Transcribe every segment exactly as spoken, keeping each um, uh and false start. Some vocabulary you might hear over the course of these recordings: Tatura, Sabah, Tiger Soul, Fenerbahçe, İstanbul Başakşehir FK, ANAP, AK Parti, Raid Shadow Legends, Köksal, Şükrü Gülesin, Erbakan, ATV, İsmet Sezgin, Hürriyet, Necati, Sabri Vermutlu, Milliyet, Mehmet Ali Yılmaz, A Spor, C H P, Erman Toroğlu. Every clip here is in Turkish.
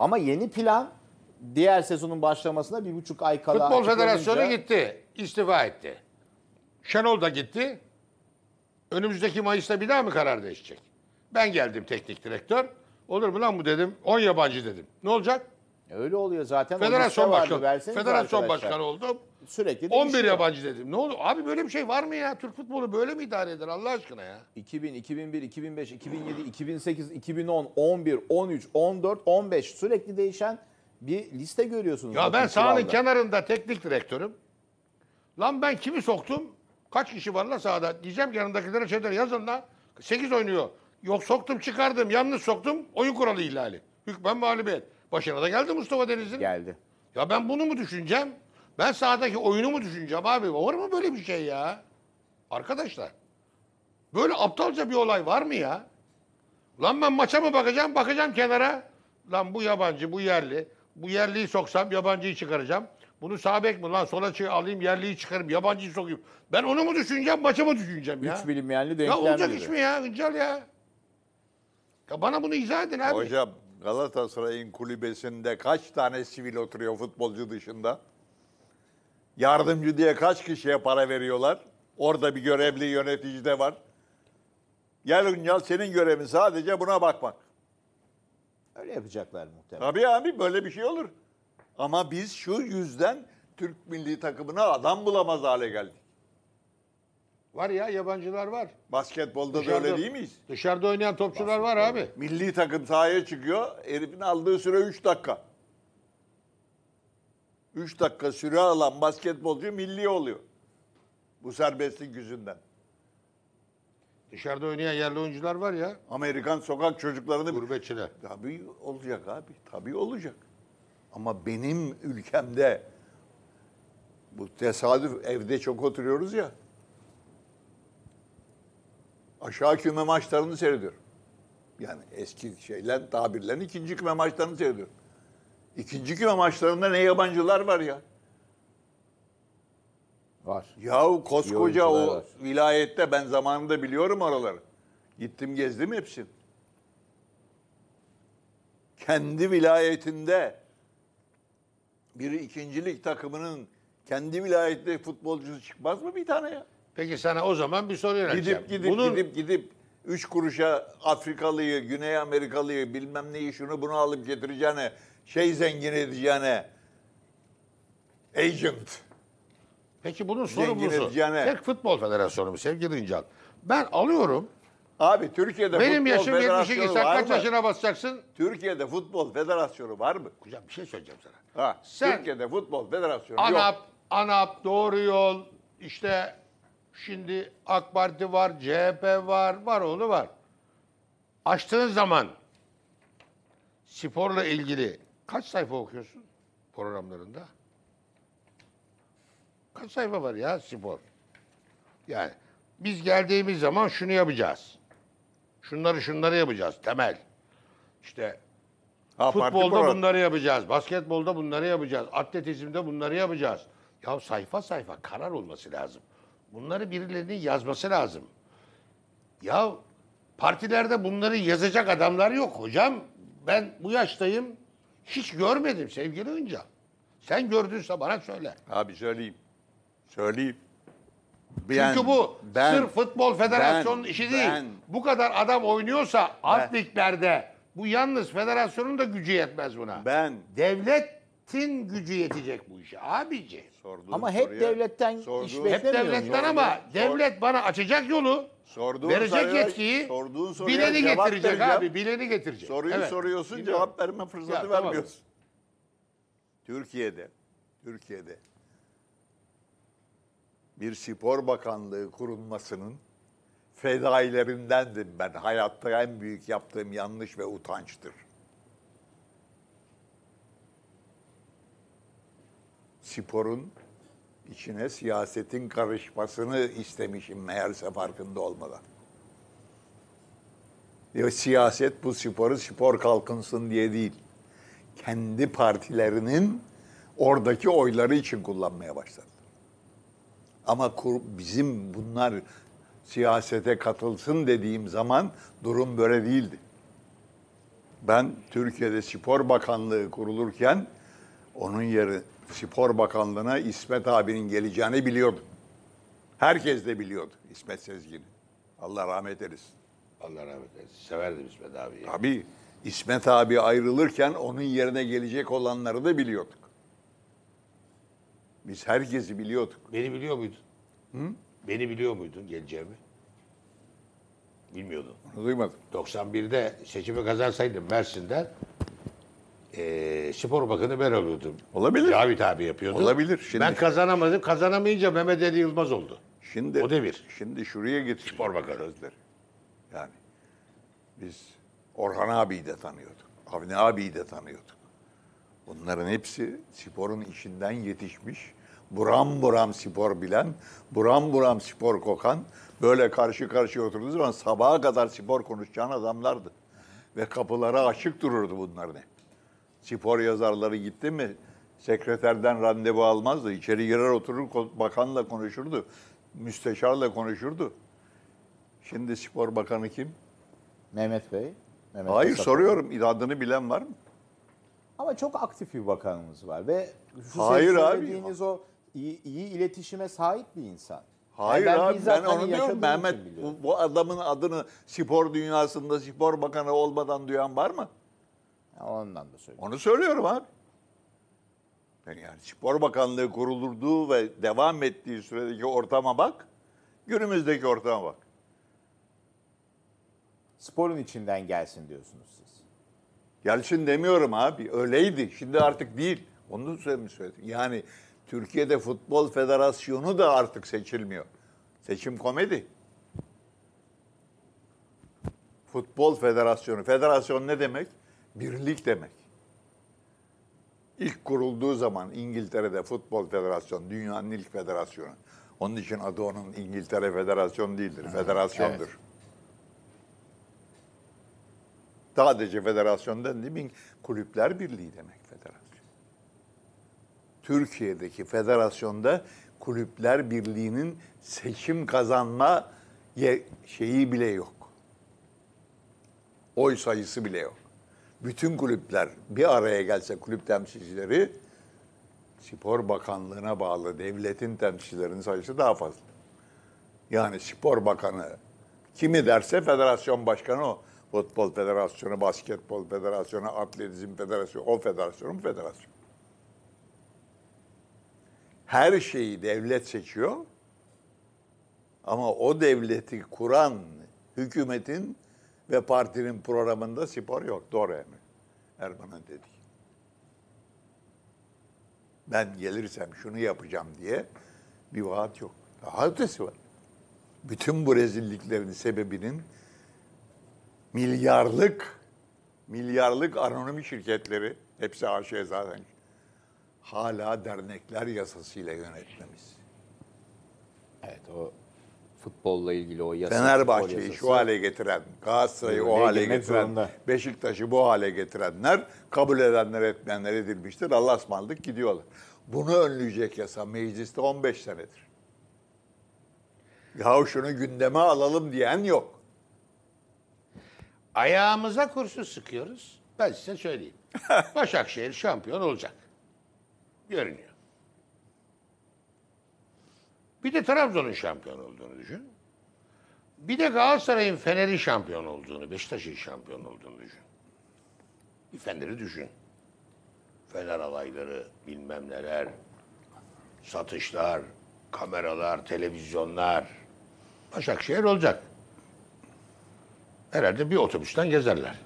Ama yeni plan diğer sezonun başlamasına bir buçuk ay kala... Futbol Federasyonu olunca... gitti, istifa etti. Şenol da gitti. Önümüzdeki Mayıs'ta bir daha mı karar değişecek? Ben geldim teknik direktör. Olur mu lan bu dedim, on yabancı dedim. Ne olacak? Öyle oluyor zaten. Federasyon başkanı, federasyon başkanı oldum. Sürekli on bir yabancı dedim. Ne oldu? Abi böyle bir şey var mı ya? Türk futbolu böyle mi idare eder Allah aşkına ya? iki bin, iki bin bir, iki bin beş, iki bin yedi, iki bin sekiz, iki bin on, on bir, on üç, on dört, on beş sürekli değişen bir liste görüyorsunuz. Ya ben sahanın kenarında teknik direktörüm. Lan ben kimi soktum? Kaç kişi var lan sahada? Diyeceğim yanındakilere şeyler yazın lan. sekiz oynuyor. Yok soktum çıkardım. Yanlış soktum. Oyun kuralı ihlali. Hükmen mağlubiyet. Başına da geldi Mustafa Deniz'in. Geldi. Ya ben bunu mu düşüneceğim? Ben sahadaki oyunu mu düşüneceğim abi? Var mı böyle bir şey ya? Arkadaşlar. Böyle aptalca bir olay var mı ya? Lan ben maça mı bakacağım? Bakacağım kenara. Lan bu yabancı, bu yerli. Bu yerliyi soksam yabancıyı çıkaracağım. Bunu sağ bek mi lan? Sola çık alayım yerliyi çıkarım. Yabancıyı sokayım. Ben onu mu düşüneceğim? Maça mı düşüneceğim ya? Hiç bilinmeyenli denklemdir. Ya olacak iş mi ya? Hıncal ya. Ya bana bunu izah edin abi. Hocam. Galatasaray'ın kulübesinde kaç tane sivil oturuyor futbolcu dışında? Yardımcı diye kaç kişiye para veriyorlar? Orada bir görevli yönetici de var. Gel Üncal, senin görevin sadece buna bakmak. Öyle yapacaklar muhtemelen. Tabii abi böyle bir şey olur. Ama biz şu yüzden Türk milli takımına adam bulamaz hale geldik. Var ya yabancılar var. Basketbolda dışarıda, da öyle değil miyiz? Dışarıda oynayan topçular var abi. Milli takım sahaya çıkıyor. Herifin aldığı süre üç dakika. üç dakika süre alan basketbolcu milli oluyor. Bu serbestlik yüzünden. Dışarıda oynayan yerli oyuncular var ya. Amerikan sokak çocuklarını... Gurbetçiler. Tabii olacak abi. Tabii olacak. Ama benim ülkemde... Bu tesadüf evde çok oturuyoruz ya... Aşağı küme maçlarını seyrediyorum. Yani eski şeyler, tabirlerin ikinci küme maçlarını seyrediyorum. İkinci küme maçlarında ne yabancılar var ya? Var. Yahu koskoca o var. Vilayette ben zamanında biliyorum oraları. Gittim gezdim hepsini. Kendi vilayetinde bir ikincilik takımının kendi vilayetinde futbolcusu çıkmaz mı bir tane ya? Peki sana o zaman bir soru yönelteceğim. Gidip gidip Bunun... gidip gidip üç kuruşa Afrikalıyı, Güney Amerikalıyı bilmem neyi şunu bunu alıp getireceğine, şey zengin edeceğine, agent. Peki bunun sorumlusu Türk Futbol Federasyonu mu sevgili İncan? Ben alıyorum. Abi Türkiye'de benim futbol yaşım yetmiş iki, sen kaç yaşına basacaksın? Türkiye'de Futbol Federasyonu var mı? Hocam bir şey söyleyeceğim sana. Ha, sen, Türkiye'de Futbol Federasyonu ANAP, yok. ANAP, ANAP, Doğru Yol, işte... Şimdi AK Parti var, C H P var, var oğlu var. Açtığın zaman sporla ilgili kaç sayfa okuyorsun programlarında? Kaç sayfa var ya spor? Yani biz geldiğimiz zaman şunu yapacağız. Şunları şunları yapacağız temel. İşte ha, futbolda bunları yapacağız, basketbolda bunları yapacağız, atletizmde bunları yapacağız. Ya sayfa sayfa karar olması lazım. Bunları birilerinin yazması lazım. Ya partilerde bunları yazacak adamlar yok hocam. Ben bu yaştayım. Hiç görmedim sevgili Öncan. Sen gördünse bana söyle. Abi söyleyeyim. Söyleyeyim. Ben, Çünkü bu ben, sırf Futbol Federasyonu'nun ben, işi değil. Ben, bu kadar adam oynuyorsa ben, alt liglerde bu yalnız federasyonun da gücü yetmez buna. Ben devlet Devletin gücü yetecek bu işe abici. Sorduğum ama hep soruya, devletten iş beklemiyoruz. Hep devletten ama sor, devlet bana açacak yolu, sorduğun verecek sayıda, yetkiyi, bileni getirecek abi, bileni getirecek. Soruyu evet, soruyorsun, bilmiyorum. Cevap verme fırsatı ya, vermiyorsun. Tamam. Türkiye'de, Türkiye'de bir spor bakanlığı kurulmasının fedailerindendim ben. Hayatta en büyük yaptığım yanlış ve utançtır. Sporun içine siyasetin karışmasını istemişim meğerse farkında olmadan. Ya siyaset bu sporu spor kalkınsın diye değil. Kendi partilerinin oradaki oyları için kullanmaya başladı. Ama bizim bunlar siyasete katılsın dediğim zaman durum böyle değildi. Ben Türkiye'de Spor Bakanlığı kurulurken onun yeri Spor Bakanlığı'na İsmet abinin geleceğini biliyordum. Herkes de biliyordu İsmet Sezgin'i. Allah rahmet eylesin. Allah rahmet eylesin. Severdim İsmet abiyi. Tabii. İsmet abi ayrılırken onun yerine gelecek olanları da biliyorduk. Biz herkesi biliyorduk. Beni biliyor muydun? Hı? Beni biliyor muydun geleceğimi? Bilmiyordum. Onu duymadım. doksan birde seçimi kazansaydım Mersin'den e, spor bakanı ben oluyordum. Olabilir. Cavit abi yapıyordu. Olabilir. Şimdi, ben kazanamadım. Kazanamayınca Mehmet Ali Yılmaz oldu. Şimdi, o devir. Şimdi şuraya git. Spor bakanı. Yani biz Orhan abiyi de tanıyorduk. Avni abiyi de tanıyorduk. Bunların hepsi sporun içinden yetişmiş, buram buram spor bilen, buram buram spor kokan, böyle karşı karşıya oturduğu zaman sabaha kadar spor konuşacağın adamlardı. Ve kapılara açık dururdu bunların hep. Spor yazarları gitti mi sekreterden randevu almazdı. İçeri girer oturur, bakanla konuşurdu, müsteşarla konuşurdu. Şimdi spor bakanı kim? Mehmet Bey. Mehmet Hayır Mustafa. Soruyorum, adını bilen var mı? Ama çok aktif bir bakanımız var ve şu Hayır abi. O iyi, iyi iletişime sahip bir insan. Hayır yani ben abi ben onu hani diyorum Mehmet bu, bu adamın adını spor dünyasında spor bakanı olmadan duyan var mı? Ya ondan da söylüyorum. Onu söylüyorum abi. Yani spor bakanlığı kurulurduğu ve devam ettiği süredeki ortama bak. Günümüzdeki ortama bak. Sporun içinden gelsin diyorsunuz siz. Gelsin demiyorum abi. Öyleydi. Şimdi artık değil. Onu söyledim. Yani Türkiye'de Futbol Federasyonu da artık seçilmiyor. Seçim komedi. Futbol Federasyonu. Federasyon ne demek? Birlik demek. İlk kurulduğu zaman İngiltere'de Futbol Federasyonu, dünyanın ilk federasyonu. Onun için adı onun İngiltere Federasyonu değildir. Evet, federasyondur. Evet. Sadece federasyondan değil mi? Kulüpler Birliği demek federasyon. Türkiye'deki federasyonda Kulüpler Birliği'nin seçim kazanma şeyi bile yok. Oy sayısı bile yok. Bütün kulüpler bir araya gelse kulüp temsilcileri Spor Bakanlığı'na bağlı devletin temsilcilerinin sayısı daha fazla. Yani Spor Bakanı kimi derse federasyon başkanı o. Futbol Federasyonu, Basketbol Federasyonu, Atletizm Federasyonu, o federasyonu mu federasyon? Her şeyi devlet seçiyor ama o devleti kuran hükümetin ve partinin programında spor yok. Doğru Emre. Erbakan dedi. Ben gelirsem şunu yapacağım diye bir vaat yok. Daha ötesi var. Bütün bu rezilliklerin sebebinin milyarlık, milyarlık anonim şirketleri, hepsi A Ş'ye zaten, hala dernekler yasasıyla yönetmemiz. Evet, o futbolla ilgili o yasa. Fenerbahçe'yi şu hale getiren, Galatasaray'ı o hale getiren, zorunda. Beşiktaş'ı bu hale getirenler, kabul edenler etmeyenler edilmiştir. Allah'a ısmarladık gidiyorlar. Bunu önleyecek yasa mecliste on beş senedir. Yahu şunu gündeme alalım diyen yok. Ayağımıza kurşun sıkıyoruz. Ben size söyleyeyim. Başakşehir şampiyon olacak. Görünüyor. Bir de Trabzon'un şampiyon olduğunu düşün. Bir de Galatasaray'ın, Fener'in şampiyon olduğunu, Beşiktaş'ın şampiyon olduğunu düşün. Bir Fener'i düşün. Fener alayları, bilmem neler, satışlar, kameralar, televizyonlar. Başakşehir olacak. Herhalde bir otobüsten gezerler.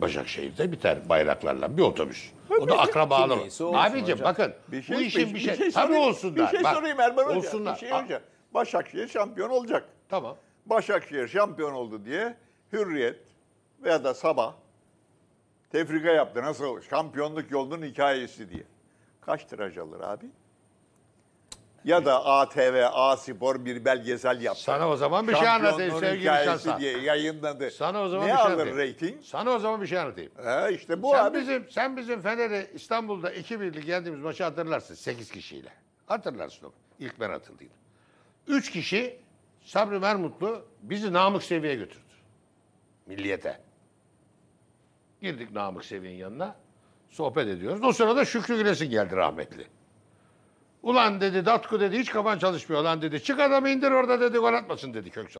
Başakşehir'de biter bayraklarla bir otobüs. O da akrabalı. Abicim bakın bir şey, bu işin bir şey. şey Tabii olsunlar. Bir şey sorayım Erman Hoca. Olsunlar. Bir şey hoca. Başakşehir şampiyon olacak. Tamam. Başakşehir şampiyon oldu diye Hürriyet veya da Sabah tefrika yaptı. Nasıl şampiyonluk yolunun hikayesi diye. Kaç tiraj alır abi? Ya da A T V, A Spor bir belgesel yaptı. Sana o zaman bir şey anlatayım sevgili Şansa. Diye yayınladı. Sana o zaman ne bir şey alır anlatayım. Rating? Sana o zaman bir şey anlatayım. Ee, işte bu sen abi. Bizim, sen bizim Fener'i İstanbul'da iki birlik yendiğimiz maçı hatırlarsın sekiz kişiyle. Hatırlarsın o. İlk ben atıldıydım. üç kişi Sabri Vermutlu bizi Namık Seviye'ye götürdü. Milliyete. Girdik Namık Sevin'in yanına. Sohbet ediyoruz. O sırada Şükrü Gülesin geldi rahmetli. Ulan dedi Datku dedi hiç kafan çalışmıyor lan dedi. Çık adamı indir orada dedi gol atmasın dedi Köksal.